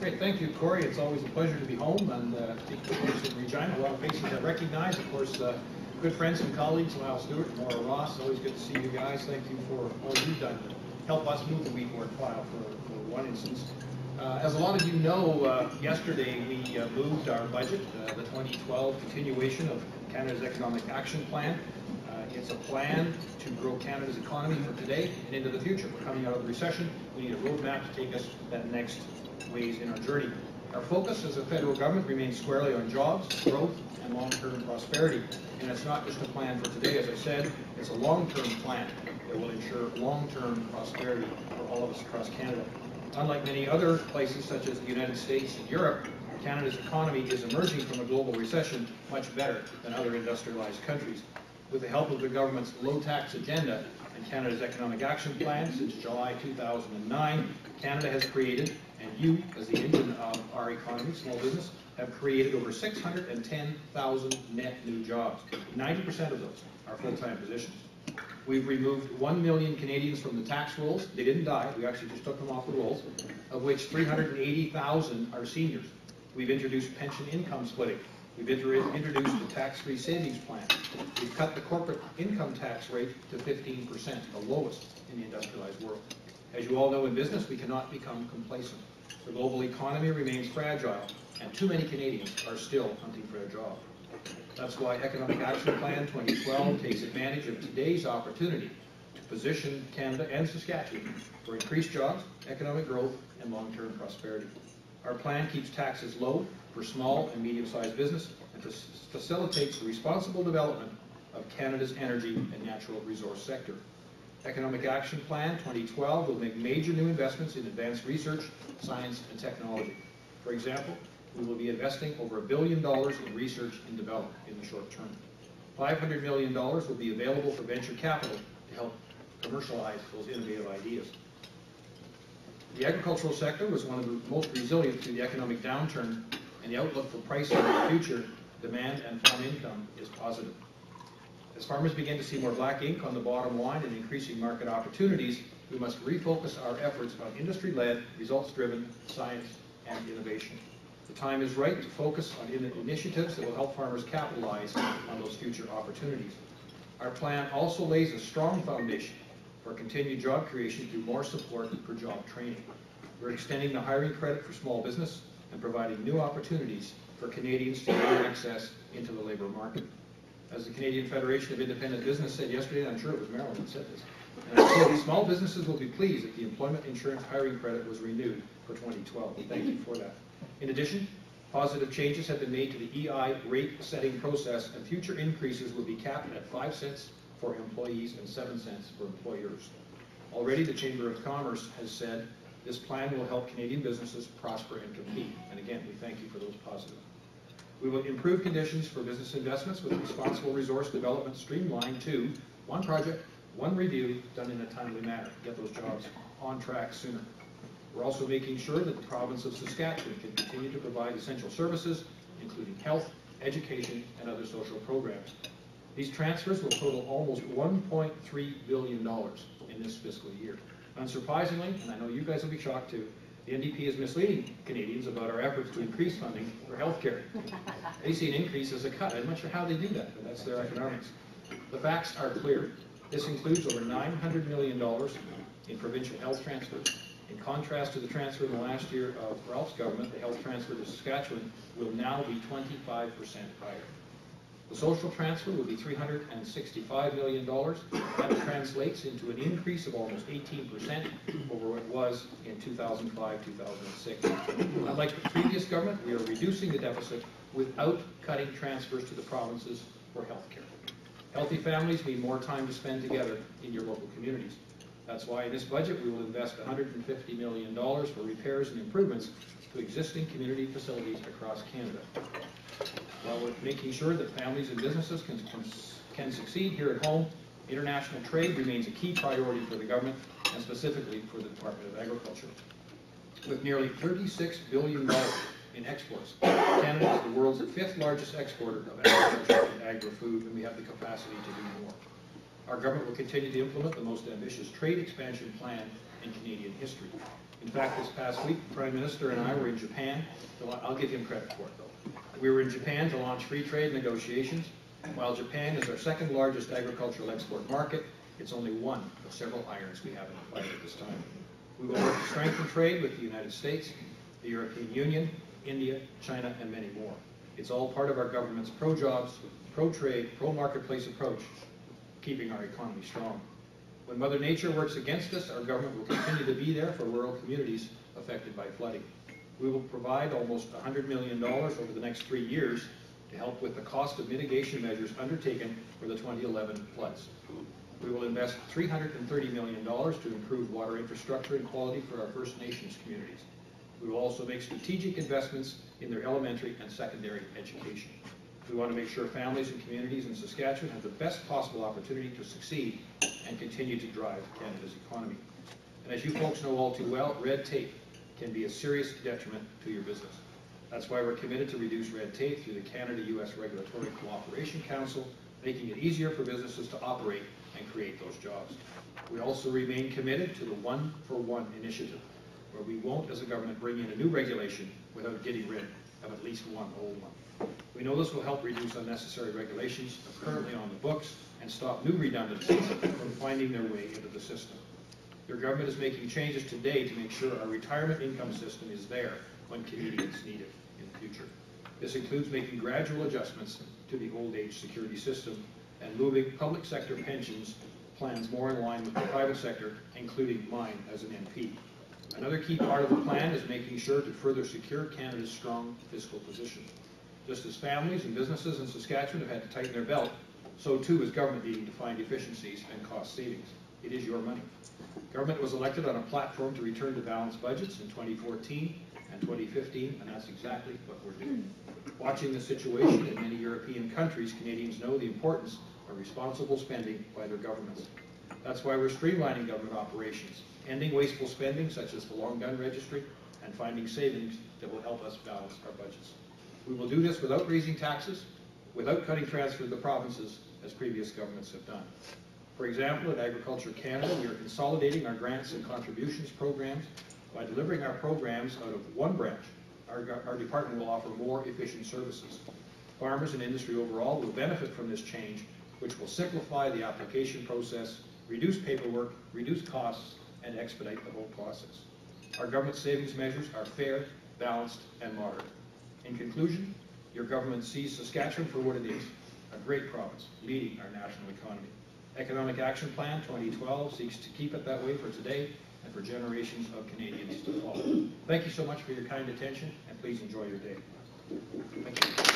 Great, thank you, Corey. It's always a pleasure to be home, and of course in Regina, a lot of faces I recognize. Of course, good friends and colleagues, Lyle Stewart, Maura Ross. Always good to see you guys. Thank you for all you've done to help us move the weed board file for one instance. As a lot of you know, yesterday we moved our budget, the 2012 continuation of Canada's Economic Action Plan. It's a plan to grow Canada's economy from today and into the future. We're coming out of the recession. We need a roadmap to take us that next ways in our journey. Our focus as a federal government remains squarely on jobs, growth, and long-term prosperity. And it's not just a plan for today, as I said, it's a long-term plan that will ensure long-term prosperity for all of us across Canada. Unlike many other places, such as the United States and Europe, Canada's economy is emerging from a global recession much better than other industrialized countries. With the help of the government's low-tax agenda and Canada's Economic Action Plan since July 2009, Canada has created, and you, as the engine of our economy, small business, have created over 610,000 net new jobs. 90% of those are full-time positions. We've removed 1 million Canadians from the tax rolls. They didn't die, we actually just took them off the rolls, of which 380,000 are seniors. We've introduced pension income splitting. We've introduced the tax-free savings plan. We've cut the corporate income tax rate to 15%, the lowest in the industrialized world. As you all know, in business, we cannot become complacent. The global economy remains fragile, and too many Canadians are still hunting for a job. That's why Economic Action Plan 2012 takes advantage of today's opportunity to position Canada and Saskatchewan for increased jobs, economic growth, and long-term prosperity. Our plan keeps taxes low for small and medium-sized business and facilitates the responsible development of Canada's energy and natural resource sector. Economic Action Plan 2012 will make major new investments in advanced research, science, and technology. For example, we will be investing over $1 billion in research and development in the short term. $500 million will be available for venture capital to help commercialize those innovative ideas. The agricultural sector was one of the most resilient to the economic downturn, and the outlook for pricing in the future, demand, and farm income is positive. As farmers begin to see more black ink on the bottom line and increasing market opportunities, we must refocus our efforts on industry-led, results-driven science and innovation. The time is right to focus on initiatives that will help farmers capitalize on those future opportunities. Our plan also lays a strong foundation for continued job creation through more support for job training. We're extending the hiring credit for small business and providing new opportunities for Canadians to gain access into the labor market. As the Canadian Federation of Independent Business said yesterday, and I'm sure it was Marilyn that said this, and I'm sure these small businesses will be pleased that the employment insurance hiring credit was renewed for 2012. Thank you for that. In addition, positive changes have been made to the EI rate setting process, and future increases will be capped at 5 cents for employees and 7 cents for employers. Already the Chamber of Commerce has said this plan will help Canadian businesses prosper and compete. And again, we thank you for those positive. We will improve conditions for business investments with responsible resource development streamlined to one project, one review, done in a timely manner. Get those jobs on track sooner. We're also making sure that the province of Saskatchewan can continue to provide essential services, including health, education, and other social programs. These transfers will total almost $1.3 billion in this fiscal year. Unsurprisingly, and I know you guys will be shocked too, the NDP is misleading Canadians about our efforts to increase funding for health care. They see an increase as a cut. I'm not sure how they do that, but that's their economics. The facts are clear. This includes over $900 million in provincial health transfers. In contrast to the transfer in the last year of Ralph's government, the health transfer to Saskatchewan will now be 25% higher. The social transfer will be $365 million. That translates into an increase of almost 18% over what it was in 2005-2006. Unlike the previous government, we are reducing the deficit without cutting transfers to the provinces for health care. Healthy families need more time to spend together in your local communities. That's why in this budget we will invest $150 million for repairs and improvements to existing community facilities across Canada. While we're making sure that families and businesses can succeed here at home, international trade remains a key priority for the government and specifically for the Department of Agriculture. With nearly $36 billion in exports, Canada is the world's 5th largest exporter of agriculture and agri-food, and we have the capacity to do more. Our government will continue to implement the most ambitious trade expansion plan in Canadian history. In fact, this past week, the Prime Minister and I were in Japan. I'll give him credit for it, though. We were in Japan to launch free trade negotiations. While Japan is our second largest agricultural export market, it's only one of several irons we have in the fire at this time. We will work to strengthen trade with the United States, the European Union, India, China, and many more. It's all part of our government's pro-jobs, pro-trade, pro-marketplace approach, keeping our economy strong. When Mother Nature works against us, our government will continue to be there for rural communities affected by flooding. We will provide almost $100 million over the next 3 years to help with the cost of mitigation measures undertaken for the 2011 floods. We will invest $330 million to improve water infrastructure and quality for our First Nations communities. We will also make strategic investments in their elementary and secondary education. We want to make sure families and communities in Saskatchewan have the best possible opportunity to succeed and continue to drive Canada's economy. And as you folks know all too well, red tape can be a serious detriment to your business. That's why we're committed to reduce red tape through the Canada-U.S. Regulatory Cooperation Council, making it easier for businesses to operate and create those jobs. We also remain committed to the one-for-one initiative, where we won't, as a government, bring in a new regulation without getting rid of at least one old one. We know this will help reduce unnecessary regulations currently on the books and stop new redundancies from finding their way into the system. Your government is making changes today to make sure our retirement income system is there when Canadians need it in the future. This includes making gradual adjustments to the old age security system and moving public sector pensions plans more in line with the private sector, including mine as an MP. Another key part of the plan is making sure to further secure Canada's strong fiscal position. Just as families and businesses in Saskatchewan have had to tighten their belt, so too is government needing to find efficiencies and cost savings. It is your money. Government was elected on a platform to return to balanced budgets in 2014 and 2015, and that's exactly what we're doing. Watching the situation in many European countries, Canadians know the importance of responsible spending by their governments. That's why we're streamlining government operations, ending wasteful spending such as the long gun registry, and finding savings that will help us balance our budgets. We will do this without raising taxes, without cutting transfer to the provinces, as previous governments have done. For example, at Agriculture Canada, we are consolidating our grants and contributions programs. By delivering our programs out of one branch, our department will offer more efficient services. Farmers and industry overall will benefit from this change, which will simplify the application process, reduce paperwork, reduce costs, and expedite the whole process. Our government savings measures are fair, balanced, and moderate. In conclusion, your government sees Saskatchewan for what it is, a great province leading our national economy. Economic Action Plan 2012 seeks to keep it that way for today and for generations of Canadians to follow. Thank you so much for your kind attention, and please enjoy your day. Thank you.